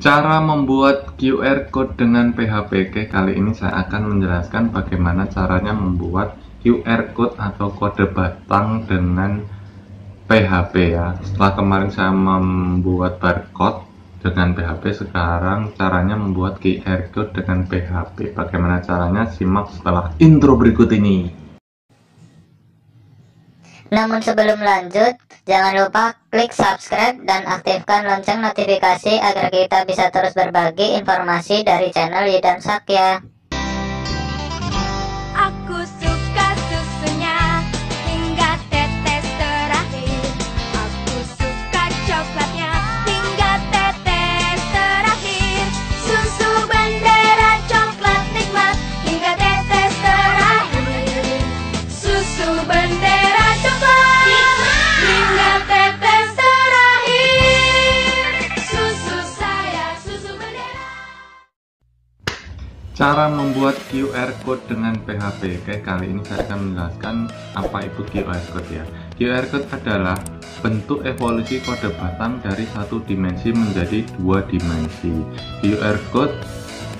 Cara membuat QR Code dengan PHP. Oke, kali ini saya akan menjelaskan bagaimana caranya membuat QR Code atau kode batang dengan PHP ya. Setelah kemarin saya membuat barcode dengan PHP, sekarang caranya membuat QR Code dengan PHP. Bagaimana caranya? Simak setelah intro berikut ini. Namun sebelum lanjut, jangan lupa klik subscribe dan aktifkan lonceng notifikasi agar kita bisa terus berbagi informasi dari channel ZIDAN SAKYA. Aku suka susunya hingga tetes terakhir. Aku suka coklatnya hingga tetes terakhir. Susu bendera coklat nikmat hingga tetes terakhir. Susu bendera cara membuat QR Code dengan PHP. Oke, kali ini saya akan menjelaskan apa itu QR Code ya. QR Code adalah bentuk evolusi kode batang dari satu dimensi menjadi dua dimensi. QR Code,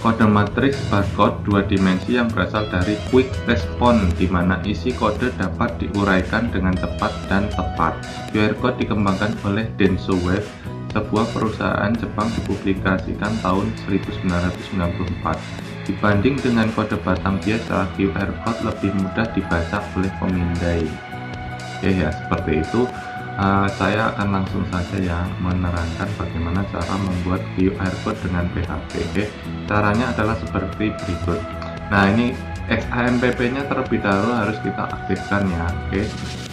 kode matriks barcode dua dimensi yang berasal dari quick response, di mana isi kode dapat diuraikan dengan cepat dan tepat. QR Code dikembangkan oleh Denso Wave, sebuah perusahaan Jepang, dipublikasikan tahun 1994. Dibanding dengan kode batang biasa, QR Code lebih mudah dibaca oleh pemindai. Oke ya, seperti itu. Saya akan langsung saja ya menerangkan bagaimana cara membuat QR Code dengan PHP. Oke, caranya adalah seperti berikut. Nah, ini XAMPP nya terlebih dahulu harus kita aktifkan ya. Oke,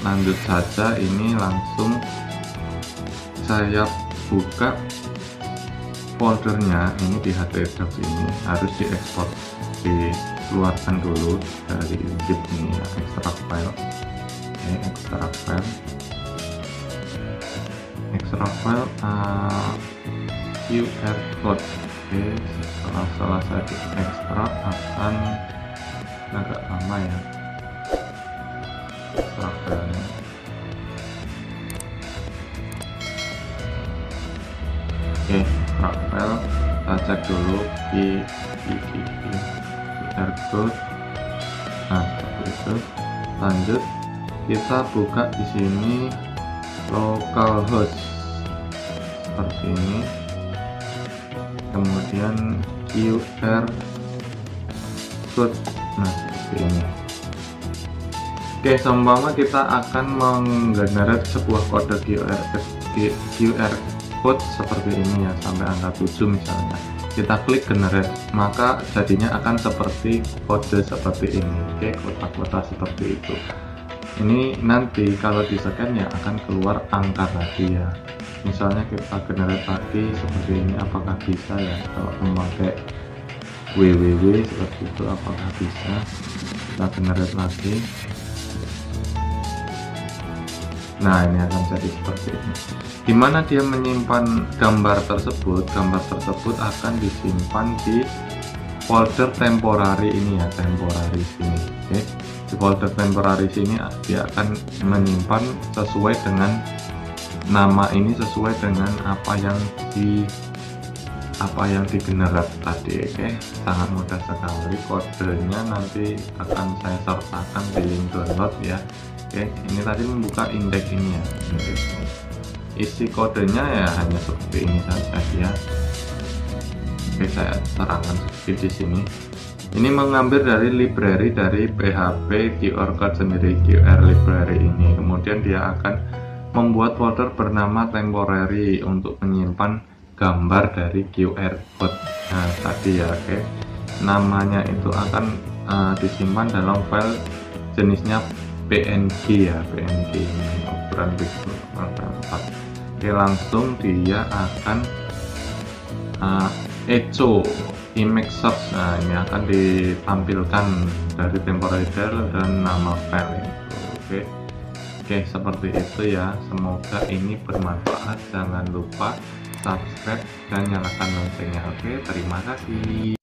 lanjut saja. Ini langsung saya buka foldernya, ini di htdocs, ini harus diekspor, dikeluarkan dulu dari zip ini ya, extract file. Oke, extract file QR code. Oke, setelah selesai di ekstrak akan agak lama ya extract file nya. Oke, file kita cek dulu QR code. Nah, seperti itu. Lanjut kita buka di sini localhost seperti ini, kemudian QR code nah seperti ini. Oke, seumpama kita akan menggenerate sebuah kode QR code seperti ini ya, sampai angka 7 misalnya, kita klik generate, maka jadinya akan seperti kode seperti ini. Oke, kotak-kotak seperti itu. Ini nanti kalau di scan ya akan keluar angka tadi ya. Misalnya kita generate lagi seperti ini, apakah bisa ya kalau memakai www seperti itu, apakah bisa. Kita generate lagi. Nah, ini akan jadi seperti ini, dimana dia menyimpan gambar tersebut. Gambar tersebut akan disimpan di folder temporary ini ya, temporary sini. Oke, di folder temporary sini dia akan menyimpan sesuai dengan nama ini, sesuai dengan apa yang di generate tadi. Oke, sangat mudah sekali kodenya, nanti akan saya sertakan di link download ya. Oke, ini tadi membuka indeks ini ya. Isi kodenya ya hanya seperti ini saja ya. Oke, saya terangkan sedikit di sini. Ini mengambil dari library dari PHP QR Code sendiri, QR library ini. Kemudian dia akan membuat folder bernama temporary untuk menyimpan gambar dari QR Code nah tadi ya. Oke, namanya itu akan disimpan dalam file jenisnya PNG ya, PNG ini ukuran pixel 4. Oke, langsung dia akan echo image search. Nah, ini akan ditampilkan dari temporary dan nama file itu. Oke, seperti itu ya. Semoga ini bermanfaat. Jangan lupa subscribe dan nyalakan loncengnya. Oke, terima kasih.